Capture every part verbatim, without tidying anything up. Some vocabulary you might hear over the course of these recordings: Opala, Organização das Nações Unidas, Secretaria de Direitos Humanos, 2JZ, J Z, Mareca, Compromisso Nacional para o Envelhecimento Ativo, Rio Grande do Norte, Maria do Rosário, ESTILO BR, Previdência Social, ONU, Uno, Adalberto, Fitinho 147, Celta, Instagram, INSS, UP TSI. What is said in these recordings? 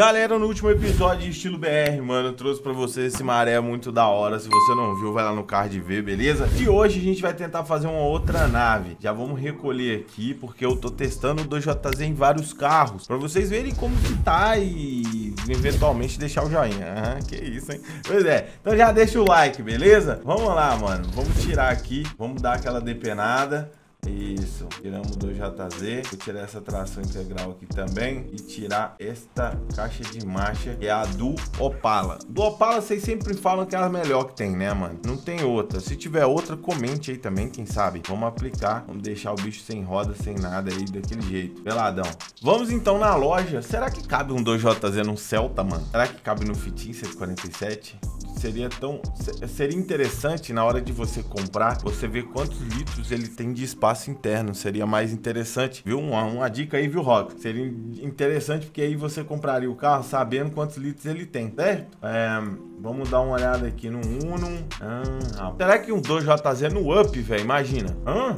Galera, no último episódio de Estilo B R, mano, eu trouxe pra vocês esse maré muito da hora. Se você não viu, vai lá no card e vê, beleza? E hoje a gente vai tentar fazer uma outra nave. Já vamos recolher aqui, porque eu tô testando o dois J Z em vários carros, pra vocês verem como que tá e eventualmente deixar o joinha. Ah, que isso, hein? Pois é, então já deixa o like, beleza? Vamos lá, mano, vamos tirar aqui, vamos dar aquela depenada. Isso, tiramos do J Z. Vou tirar essa tração integral aqui também e tirar esta caixa de marcha, que é a do Opala. Do Opala vocês sempre falam que é a melhor que tem, né, mano? Não tem outra. Se tiver outra, comente aí também, quem sabe. Vamos aplicar, vamos deixar o bicho sem roda, sem nada aí, daquele jeito, peladão. Vamos então na loja. Será que cabe um dois J Z num Celta, mano? Será que cabe no Fitinho cento e quarenta e sete? Seria tão... Seria interessante na hora de você comprar, você ver quantos litros ele tem de espaço interno. Seria mais interessante, viu? Uma, uma dica aí, viu, Rock? Seria interessante porque aí você compraria o carro sabendo quantos litros ele tem, certo? É... Vamos dar uma olhada aqui no Uno. Ah, será que um dois J Z no Up, velho? Imagina. Hã?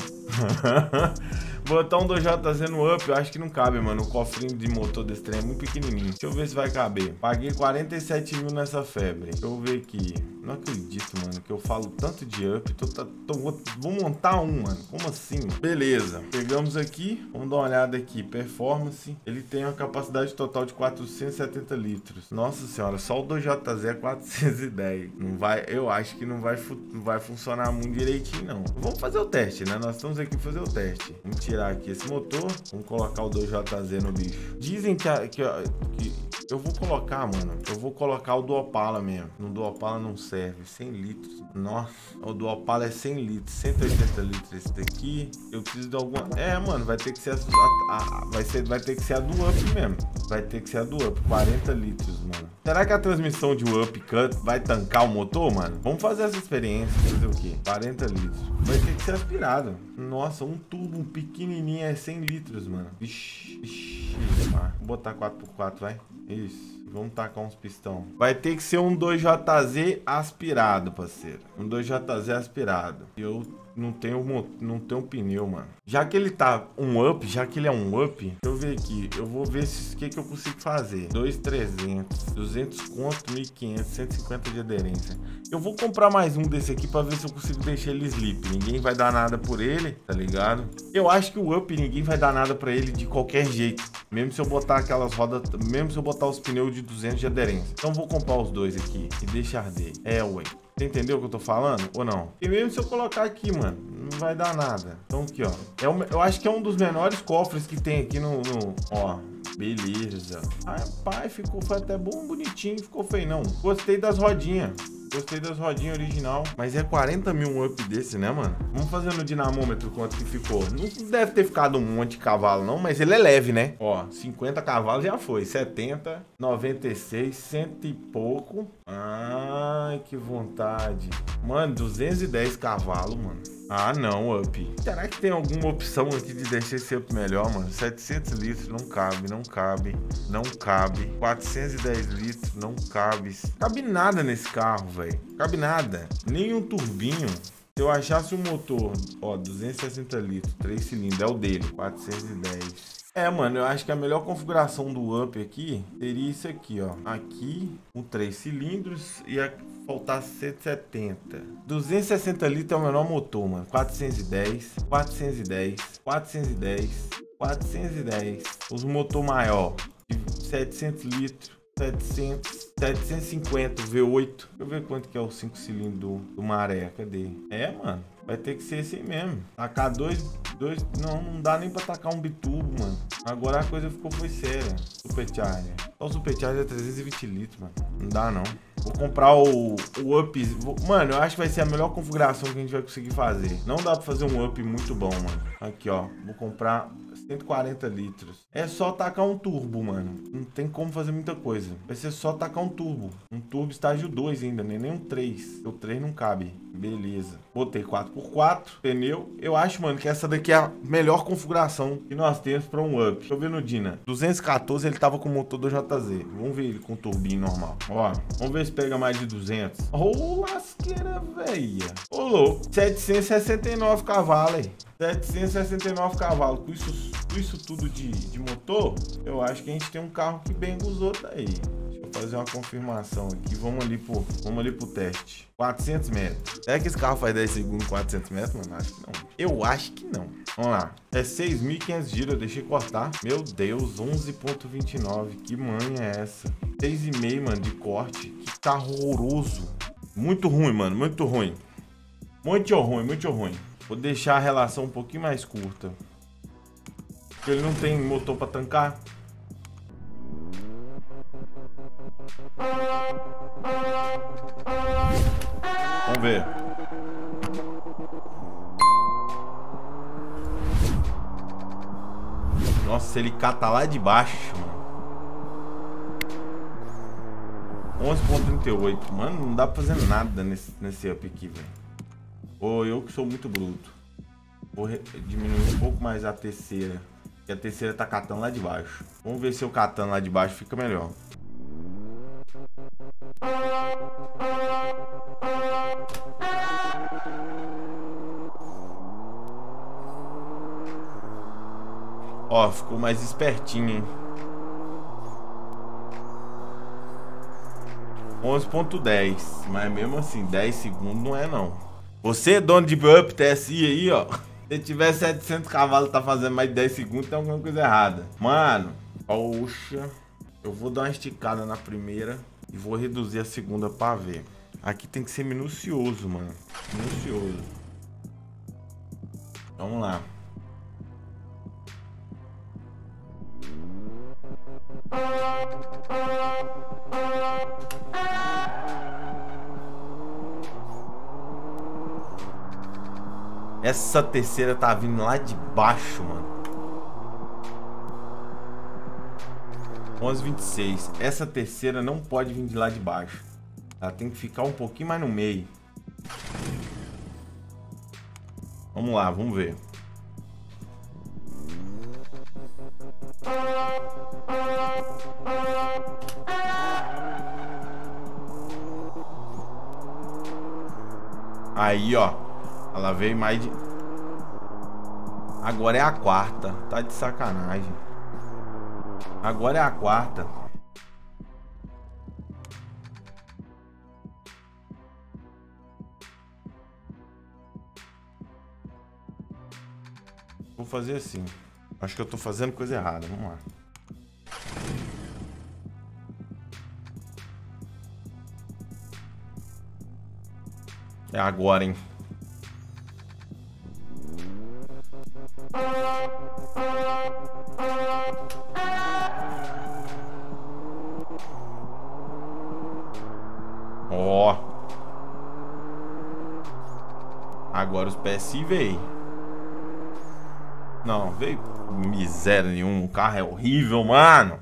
Botar um dois J Z no Up, eu acho que não cabe, mano. O cofrinho de motor desse trem é muito pequenininho. Deixa eu ver se vai caber. Paguei quarenta e sete mil nessa febre. Deixa eu ver aqui. Não acredito, mano, que eu falo tanto de Up. Tô, tô, tô, vou montar um, mano. Como assim, mano? Beleza. Pegamos aqui. Vamos dar uma olhada aqui. Performance. Ele tem uma capacidade total de quatrocentos e setenta litros. Nossa senhora, só o dois J Z é quatrocentos e dez. Não vai, eu acho que não vai, não vai funcionar muito direitinho, não. Vamos fazer o teste, né? Nós estamos aqui fazer o teste. Vamos tirar aqui esse motor. Vamos colocar o dois J Z no bicho. Dizem que... A, que, a, que eu vou colocar, mano. Eu vou colocar o do Opala mesmo. No do Opala não serve. cem litros. Nossa. O do Opala é cem litros. cento e oitenta litros esse daqui. Eu preciso de alguma... É, mano. Vai ter que ser a... a, a vai, ser, vai ter que ser a do Up mesmo. Vai ter que ser a do Up. quarenta litros, mano. Será que a transmissão de Up Cut vai tancar o motor, mano? Vamos fazer essa experiência. Fazer o quê? quarenta litros. Vai ter que ser aspirado. Nossa, um turbo um pequenininho é cem litros, mano. Vixi, vixi. Vou botar quatro por quatro, vai. Isso. Vamos tacar uns pistão. Vai ter que ser um dois J Z aspirado, parceiro. Um dois J Z aspirado. Eu não tenho, não tenho pneu, mano. Já que ele tá um up, já que ele é um up, deixa eu ver aqui. Eu vou ver o que, que eu consigo fazer. dois mil e trezentos, duzentos conto, mil e quinhentos, cento e cinquenta de aderência. Eu vou comprar mais um desse aqui pra ver se eu consigo deixar ele sleep. Ninguém vai dar nada por ele, tá ligado? Eu acho que o up, ninguém vai dar nada pra ele de qualquer jeito. Mesmo se eu botar aquelas rodas, mesmo se eu botar os pneus de duzentos de aderência. Então vou comprar os dois aqui e deixar arder. É, ué. Você entendeu o que eu tô falando? Ou não? E mesmo se eu colocar aqui, mano, não vai dar nada. Então aqui, ó. É um, eu acho que é um dos menores cofres que tem aqui no... no ó, beleza. Ah, pai, ficou foi até bom, bonitinho. Ficou feio, não. Gostei das rodinhas. Gostei das rodinhas original. Mas é quarenta mil um up desse, né, mano? Vamos fazer no dinamômetro quanto que ficou. Não deve ter ficado um monte de cavalo, não. Mas ele é leve, né? Ó, cinquenta cavalos já foi. setenta, noventa e seis, cem e pouco. Ai, que vontade. Mano, duzentos e dez cavalos, mano. Ah, não, up. Será que tem alguma opção aqui de deixar esse up melhor, mano? setecentos litros, não cabe, não cabe, não cabe. quatrocentos e dez litros, não cabe. Cabe nada nesse carro, velho. Cabe nada. Nenhum turbinho. Se eu achasse um motor, ó, duzentos e sessenta litros, três cilindros, é o dele. quatrocentos e dez. É, mano, eu acho que a melhor configuração do Up aqui seria isso aqui, ó. Aqui, com três cilindros e ia faltar cento e setenta. duzentos e sessenta litros é o menor motor, mano. quatrocentos e dez, quatrocentos e dez, quatrocentos e dez, quatrocentos e dez. Os motor maior, de setecentos litros, setecentos, setecentos e cinquenta, V oito. Deixa eu ver quanto que é o cinco cilindros do, do Mareca. Cadê? É, mano. Vai ter que ser esse aí mesmo. Tacar dois, dois... Não, não dá nem pra tacar um biturbo, mano. Agora a coisa ficou foi séria. Supercharger. Só o Supercharger é trezentos e vinte litros, mano. Não dá, não. Vou comprar o, o Up. Vou... Mano, eu acho que vai ser a melhor configuração que a gente vai conseguir fazer. Não dá pra fazer um Up muito bom, mano. Aqui, ó. Vou comprar... cento e quarenta litros. É só tacar um turbo, mano. Não tem como fazer muita coisa. Vai ser só tacar um turbo. Um turbo estágio dois ainda, né? Nem um três. O três não cabe. Beleza. Botei quatro por quatro. Pneu. Eu acho, mano, que essa daqui é a melhor configuração que nós temos para um up. Deixa eu ver no Dina. duzentos e quatorze ele tava com o motor do J Z. Vamos ver ele com turbinho normal. Ó, vamos ver se pega mais de duzentos. Ô, lasqueira, velha. Ô, louco. setecentos e sessenta e nove cavalos aí. setecentos e sessenta e nove cavalos. Com isso, com isso tudo de, de motor, eu acho que a gente tem um carro que benga os outros aí. Fazer uma confirmação aqui, vamos ali pro, vamos ali pro teste. quatrocentos metros. Será que esse carro faz dez segundos, quatrocentos metros, mano? Acho que não. Eu acho que não. Vamos lá. É seis mil e quinhentos giros, eu deixei cortar. Meu Deus, onze vírgula vinte e nove. Que manha é essa? seis vírgula cinco, mano, de corte. Que carro horroroso. Muito ruim, mano, muito ruim. Muito ruim, muito ruim. Vou deixar a relação um pouquinho mais curta. Porque ele não tem motor pra tancar. Vamos ver. Nossa, ele cata lá de baixo, mano. onze vírgula trinta e oito. Mano, não dá pra fazer nada nesse, nesse up aqui, velho. Ou eu que sou muito bruto. Vou diminuir um pouco mais a terceira. Porque a terceira tá catando lá de baixo. Vamos ver se eu catando lá de baixo fica melhor. Ó, ficou mais espertinho, hein? onze vírgula dez. Mas mesmo assim, dez segundos não é, não. Você, dono de U P T S I aí, ó. Se tiver setecentos cavalos, tá fazendo mais de dez segundos, tem alguma coisa errada. Mano, poxa. Eu vou dar uma esticada na primeira e vou reduzir a segunda pra ver. Aqui tem que ser minucioso, mano. Minucioso. Vamos lá. Essa terceira tá vindo lá de baixo, mano. onze vírgula vinte e seis. Essa terceira não pode vir de lá de baixo. Ela tem que ficar um pouquinho mais no meio. Vamos lá, vamos ver. Aí, ó. Ela veio mais de... Agora é a quarta. Tá de sacanagem. Agora é a quarta. Vou fazer assim. Acho que eu tô fazendo coisa errada. Vamos lá. É agora, hein? Ó. Agora os P S I veio. Não, veio miséria nenhuma. O carro é horrível, mano.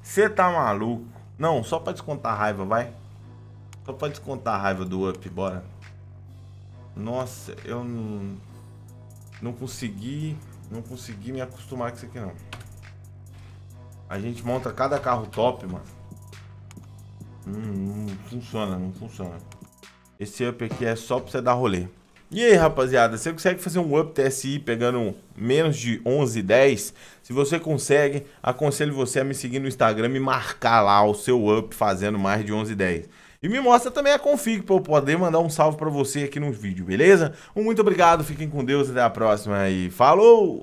Você tá maluco? Não, só pra descontar a raiva, vai. Só pra descontar a raiva do up, bora. Nossa, eu não... Não consegui... Não consegui me acostumar com isso aqui, não. A gente monta cada carro top, mano. Hum, não funciona, não funciona. Esse up aqui é só pra você dar rolê. E aí, rapaziada, você consegue fazer um up T S I pegando menos de onze e dez? Se você consegue, aconselho você a me seguir no Instagram e marcar lá o seu up fazendo mais de onze e dez. E me mostra também a config pra eu poder mandar um salve pra você aqui no vídeo, beleza? Um muito obrigado, fiquem com Deus, até a próxima e falou!